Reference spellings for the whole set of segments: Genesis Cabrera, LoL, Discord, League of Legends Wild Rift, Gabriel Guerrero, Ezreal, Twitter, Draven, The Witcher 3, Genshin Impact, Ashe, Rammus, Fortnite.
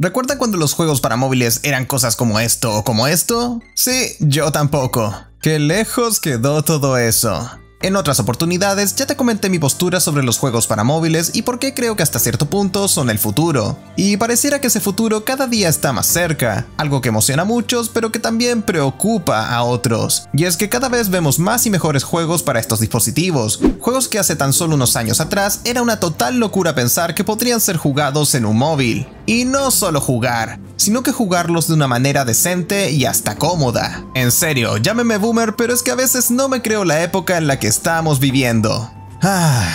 ¿Recuerda cuando los juegos para móviles eran cosas como esto o como esto? Sí, yo tampoco. Qué lejos quedó todo eso. En otras oportunidades ya te comenté mi postura sobre los juegos para móviles y por qué creo que hasta cierto punto son el futuro. Y pareciera que ese futuro cada día está más cerca, algo que emociona a muchos pero que también preocupa a otros. Y es que cada vez vemos más y mejores juegos para estos dispositivos, juegos que hace tan solo unos años atrás era una total locura pensar que podrían ser jugados en un móvil. Y no solo jugar, sino que jugarlos de una manera decente y hasta cómoda. En serio, llámeme boomer, pero es que a veces no me creo la época en la que estamos viviendo. ¡Ah!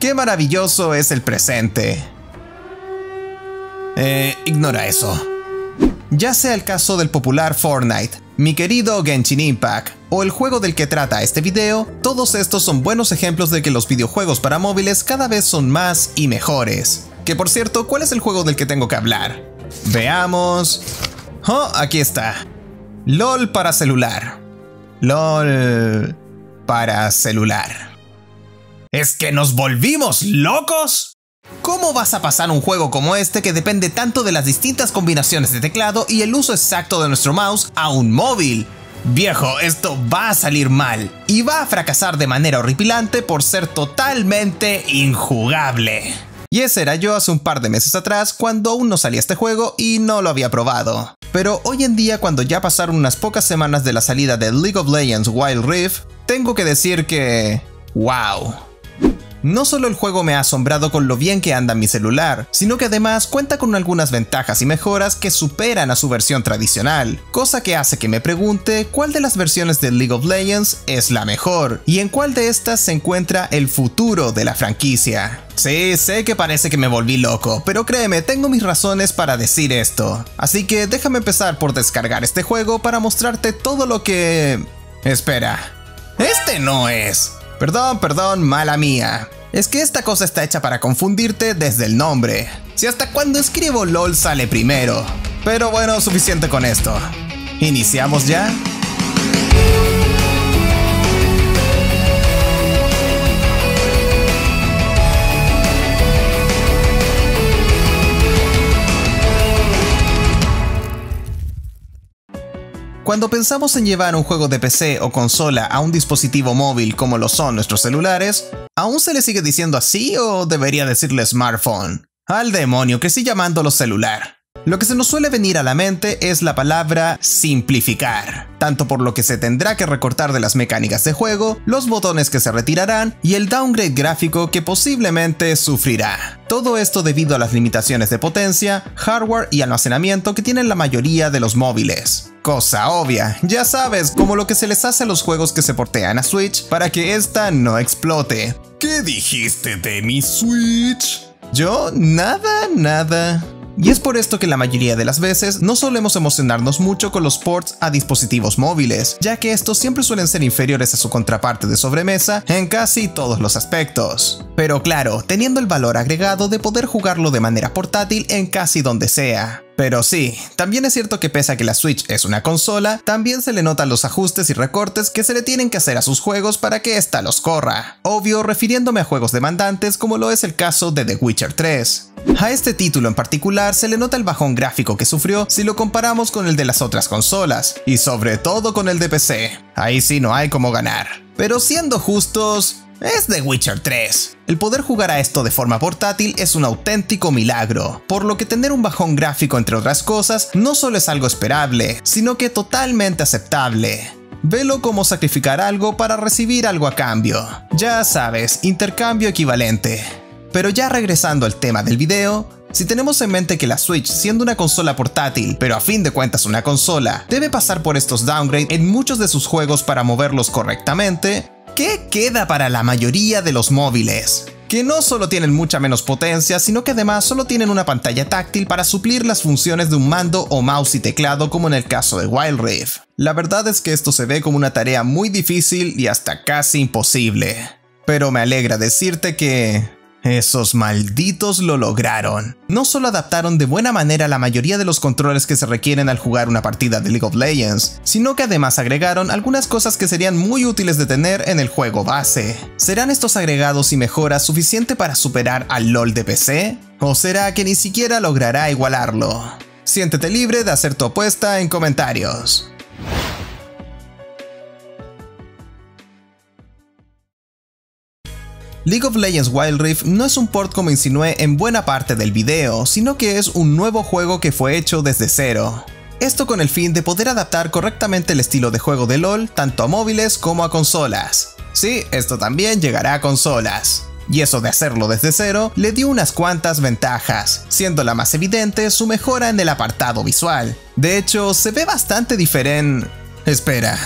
¡Qué maravilloso es el presente! Ignora eso. Ya sea el caso del popular Fortnite, mi querido Genshin Impact, o el juego del que trata este video, todos estos son buenos ejemplos de que los videojuegos para móviles cada vez son más y mejores. Que por cierto, ¿cuál es el juego del que tengo que hablar? Veamos... Oh, aquí está. LOL para celular. LOL... para celular. ¿Es que nos volvimos locos? ¿Cómo vas a pasar un juego como este que depende tanto de las distintas combinaciones de teclado y el uso exacto de nuestro mouse a un móvil? Viejo, esto va a salir mal y va a fracasar de manera horripilante por ser totalmente injugable. Y ese era yo hace un par de meses atrás cuando aún no salía este juego y no lo había probado. Pero hoy en día, cuando ya pasaron unas pocas semanas de la salida de League of Legends Wild Rift, tengo que decir que... ¡wow! No solo el juego me ha asombrado con lo bien que anda en mi celular, sino que además cuenta con algunas ventajas y mejoras que superan a su versión tradicional, cosa que hace que me pregunte cuál de las versiones de League of Legends es la mejor y en cuál de estas se encuentra el futuro de la franquicia. Sí, sé que parece que me volví loco, pero créeme, tengo mis razones para decir esto. Así que déjame empezar por descargar este juego para mostrarte todo lo que... Espera, ¡este no es! Perdón, mala mía. Es que esta cosa está hecha para confundirte desde el nombre. Si hasta cuando escribo LOL sale primero. Pero bueno, suficiente con esto. ¿Iniciamos ya? Cuando pensamos en llevar un juego de PC o consola a un dispositivo móvil como lo son nuestros celulares, ¿aún se le sigue diciendo así o debería decirle smartphone? Al demonio, que sí llamándolo celular. Lo que se nos suele venir a la mente es la palabra simplificar, tanto por lo que se tendrá que recortar de las mecánicas de juego, los botones que se retirarán y el downgrade gráfico que posiblemente sufrirá. Todo esto debido a las limitaciones de potencia, hardware y almacenamiento que tienen la mayoría de los móviles. Cosa obvia, ya sabes, como lo que se les hace a los juegos que se portean a Switch para que esta no explote. ¿Qué dijiste de mi Switch? Yo nada. Y es por esto que la mayoría de las veces no solemos emocionarnos mucho con los ports a dispositivos móviles, ya que estos siempre suelen ser inferiores a su contraparte de sobremesa en casi todos los aspectos. Pero claro, teniendo el valor agregado de poder jugarlo de manera portátil en casi donde sea. Pero sí, también es cierto que pese a que la Switch es una consola, también se le notan los ajustes y recortes que se le tienen que hacer a sus juegos para que ésta los corra. Obvio, refiriéndome a juegos demandantes como lo es el caso de The Witcher 3. A este título en particular se le nota el bajón gráfico que sufrió si lo comparamos con el de las otras consolas, y sobre todo con el de PC. Ahí sí no hay cómo ganar. Pero siendo justos... es The Witcher 3. El poder jugar a esto de forma portátil es un auténtico milagro, por lo que tener un bajón gráfico entre otras cosas no solo es algo esperable, sino que totalmente aceptable. Velo como sacrificar algo para recibir algo a cambio. Ya sabes, intercambio equivalente. Pero ya regresando al tema del video, si tenemos en mente que la Switch, siendo una consola portátil, pero a fin de cuentas una consola, debe pasar por estos downgrades en muchos de sus juegos para moverlos correctamente, ¿qué queda para la mayoría de los móviles? Que no solo tienen mucha menos potencia, sino que además solo tienen una pantalla táctil para suplir las funciones de un mando o mouse y teclado como en el caso de Wild Rift. La verdad es que esto se ve como una tarea muy difícil y hasta casi imposible. Pero me alegra decirte que... Esos malditos lo lograron. No solo adaptaron de buena manera la mayoría de los controles que se requieren al jugar una partida de League of Legends, sino que además agregaron algunas cosas que serían muy útiles de tener en el juego base. ¿Serán estos agregados y mejoras suficiente para superar al LoL de PC? ¿O será que ni siquiera logrará igualarlo? Siéntete libre de hacer tu apuesta en comentarios. League of Legends Wild Rift no es un port como insinué en buena parte del video, sino que es un nuevo juego que fue hecho desde cero. Esto con el fin de poder adaptar correctamente el estilo de juego de LoL tanto a móviles como a consolas. Sí, esto también llegará a consolas. Y eso de hacerlo desde cero le dio unas cuantas ventajas, siendo la más evidente su mejora en el apartado visual. De hecho, se ve bastante diferente. Espera.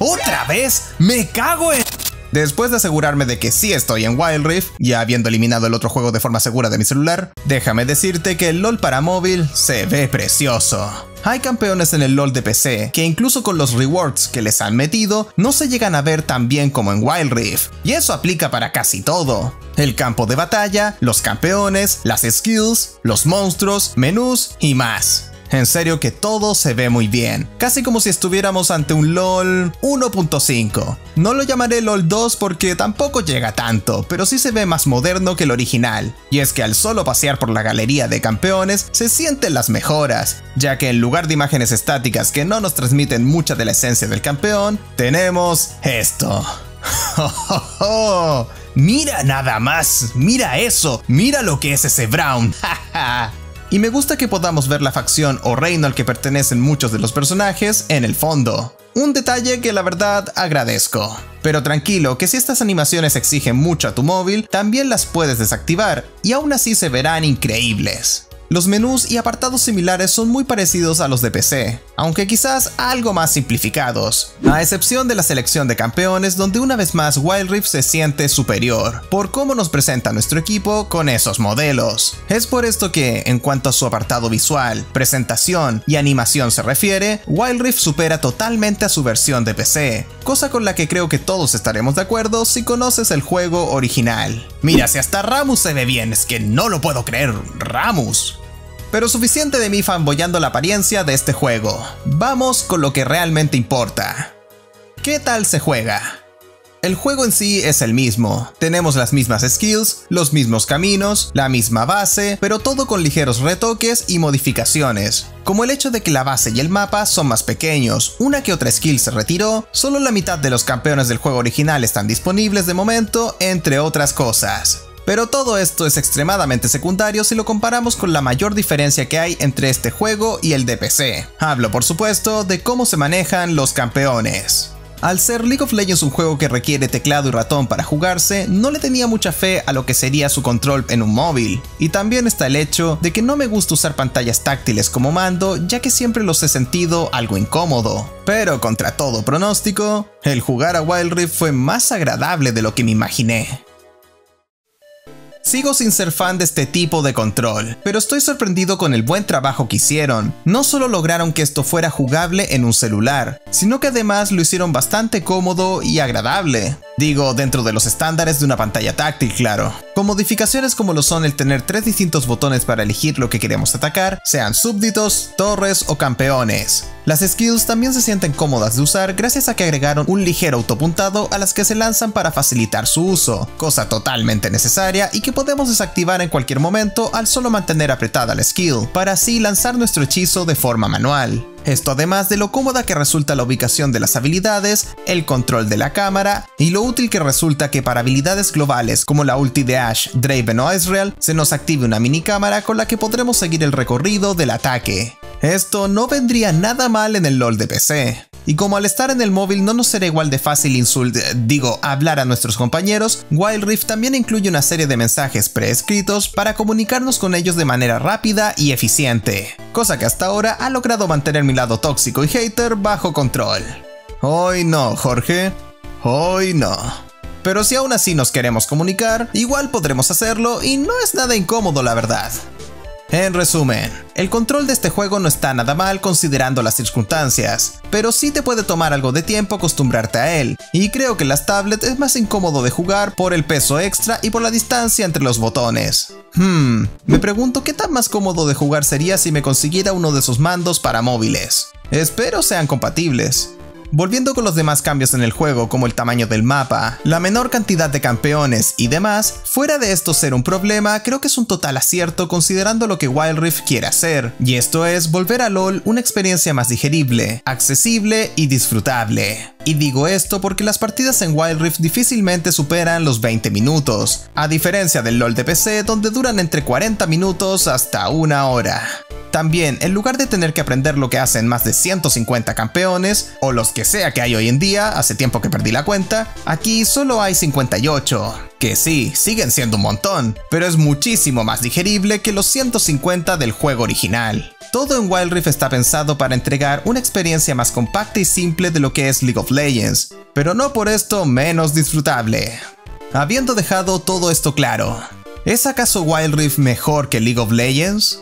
¿Otra vez? ¡Me cago en...! Después de asegurarme de que sí estoy en Wild Rift, ya habiendo eliminado el otro juego de forma segura de mi celular, déjame decirte que el LoL para móvil se ve precioso. Hay campeones en el LoL de PC que incluso con los rewards que les han metido no se llegan a ver tan bien como en Wild Rift, y eso aplica para casi todo. El campo de batalla, los campeones, las skills, los monstruos, menús y más. En serio que todo se ve muy bien, casi como si estuviéramos ante un LoL 1.5. No lo llamaré LoL 2 porque tampoco llega tanto, pero sí se ve más moderno que el original. Y es que al solo pasear por la galería de campeones se sienten las mejoras, ya que en lugar de imágenes estáticas que no nos transmiten mucha de la esencia del campeón, tenemos esto. ¡Oh! ¡Mira nada más! ¡Mira eso! ¡Mira lo que es ese Brown! ¡Ja! Y me gusta que podamos ver la facción o reino al que pertenecen muchos de los personajes en el fondo. Un detalle que la verdad agradezco. Pero tranquilo, que si estas animaciones exigen mucho a tu móvil, también las puedes desactivar, y aún así se verán increíbles. Los menús y apartados similares son muy parecidos a los de PC, aunque quizás algo más simplificados, a excepción de la selección de campeones donde una vez más Wild Rift se siente superior, por cómo nos presenta nuestro equipo con esos modelos. Es por esto que, en cuanto a su apartado visual, presentación y animación se refiere, Wild Rift supera totalmente a su versión de PC, cosa con la que creo que todos estaremos de acuerdo si conoces el juego original. Mira, si hasta Rammus se ve bien, es que no lo puedo creer, Rammus. Pero suficiente de mí fanboyando la apariencia de este juego. Vamos con lo que realmente importa. ¿Qué tal se juega? El juego en sí es el mismo. Tenemos las mismas skills, los mismos caminos, la misma base, pero todo con ligeros retoques y modificaciones, como el hecho de que la base y el mapa son más pequeños, una que otra skill se retiró, solo la mitad de los campeones del juego original están disponibles de momento, entre otras cosas. Pero todo esto es extremadamente secundario si lo comparamos con la mayor diferencia que hay entre este juego y el de PC. Hablo, por supuesto, de cómo se manejan los campeones. Al ser League of Legends un juego que requiere teclado y ratón para jugarse, no le tenía mucha fe a lo que sería su control en un móvil. Y también está el hecho de que no me gusta usar pantallas táctiles como mando, ya que siempre los he sentido algo incómodo. Pero contra todo pronóstico, el jugar a Wild Rift fue más agradable de lo que me imaginé. Sigo sin ser fan de este tipo de control, pero estoy sorprendido con el buen trabajo que hicieron. No solo lograron que esto fuera jugable en un celular, sino que además lo hicieron bastante cómodo y agradable. Digo, dentro de los estándares de una pantalla táctil, claro. Con modificaciones como lo son el tener 3 distintos botones para elegir lo que queremos atacar, sean súbditos, torres o campeones. Las skills también se sienten cómodas de usar gracias a que agregaron un ligero autopuntado a las que se lanzan para facilitar su uso, cosa totalmente necesaria y que podemos desactivar en cualquier momento al solo mantener apretada la skill, para así lanzar nuestro hechizo de forma manual. Esto además de lo cómoda que resulta la ubicación de las habilidades, el control de la cámara y lo útil que resulta que para habilidades globales como la ulti de Ashe, Draven o Ezreal se nos active una minicámara con la que podremos seguir el recorrido del ataque. Esto no vendría nada mal en el LoL de PC. Y como al estar en el móvil no nos será igual de fácil hablar a nuestros compañeros, Wild Rift también incluye una serie de mensajes preescritos para comunicarnos con ellos de manera rápida y eficiente, cosa que hasta ahora ha logrado mantener mi lado tóxico y hater bajo control. Hoy no, Jorge. Hoy no. Pero si aún así nos queremos comunicar, igual podremos hacerlo y no es nada incómodo, la verdad. En resumen, el control de este juego no está nada mal considerando las circunstancias, pero sí te puede tomar algo de tiempo acostumbrarte a él, y creo que en las tablets es más incómodo de jugar por el peso extra y por la distancia entre los botones. Me pregunto qué tan más cómodo de jugar sería si me consiguiera uno de esos mandos para móviles. Espero sean compatibles. Volviendo con los demás cambios en el juego, como el tamaño del mapa, la menor cantidad de campeones y demás, fuera de esto ser un problema, creo que es un total acierto considerando lo que Wild Rift quiere hacer, y esto es volver a LoL una experiencia más digerible, accesible y disfrutable. Y digo esto porque las partidas en Wild Rift difícilmente superan los 20 minutos, a diferencia del LoL de PC donde duran entre 40 minutos hasta una hora. También, en lugar de tener que aprender lo que hacen más de 150 campeones, o los que sea que hay hoy en día, hace tiempo que perdí la cuenta, aquí solo hay 58. Que sí, siguen siendo un montón, pero es muchísimo más digerible que los 150 del juego original. Todo en Wild Rift está pensado para entregar una experiencia más compacta y simple de lo que es League of Legends, pero no por esto menos disfrutable. Habiendo dejado todo esto claro, ¿es acaso Wild Rift mejor que League of Legends?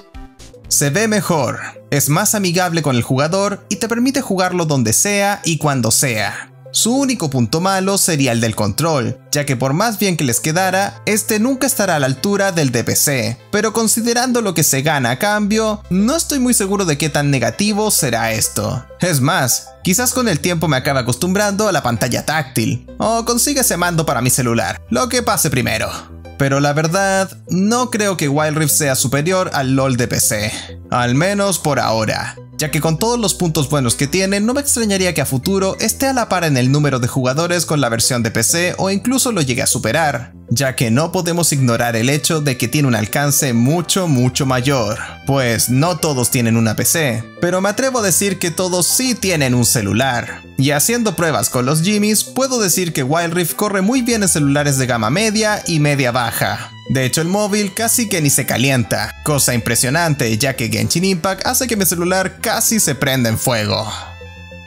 Se ve mejor, es más amigable con el jugador y te permite jugarlo donde sea y cuando sea. Su único punto malo sería el del control, ya que por más bien que les quedara, este nunca estará a la altura del de PC, pero considerando lo que se gana a cambio, no estoy muy seguro de qué tan negativo será esto. Es más, quizás con el tiempo me acabe acostumbrando a la pantalla táctil, o consiga ese mando para mi celular, lo que pase primero. Pero la verdad, no creo que Wild Rift sea superior al LoL de PC, al menos por ahora, ya que con todos los puntos buenos que tiene, no me extrañaría que a futuro esté a la par en el número de jugadores con la versión de PC o incluso lo llegue a superar, ya que no podemos ignorar el hecho de que tiene un alcance mucho mayor, pues no todos tienen una PC, pero me atrevo a decir que todos sí tienen un celular. Y haciendo pruebas con los Jimmys, puedo decir que Wild Rift corre muy bien en celulares de gama media y media baja. De hecho, el móvil casi que ni se calienta, cosa impresionante ya que Genshin Impact hace que mi celular casi se prenda en fuego.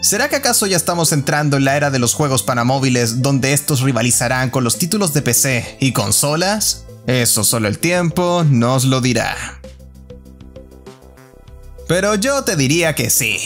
¿Será que acaso ya estamos entrando en la era de los juegos para móviles donde estos rivalizarán con los títulos de PC y consolas? Eso solo el tiempo nos lo dirá. Pero yo te diría que sí.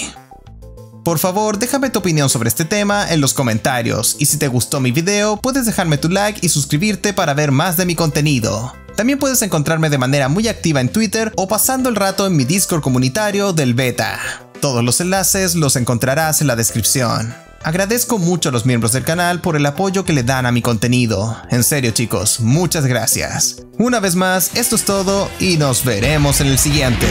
Por favor, déjame tu opinión sobre este tema en los comentarios, y si te gustó mi video, puedes dejarme tu like y suscribirte para ver más de mi contenido. También puedes encontrarme de manera muy activa en Twitter o pasando el rato en mi Discord comunitario del beta. Todos los enlaces los encontrarás en la descripción. Agradezco mucho a los miembros del canal por el apoyo que le dan a mi contenido. En serio, chicos, muchas gracias. Una vez más, esto es todo y nos veremos en el siguiente.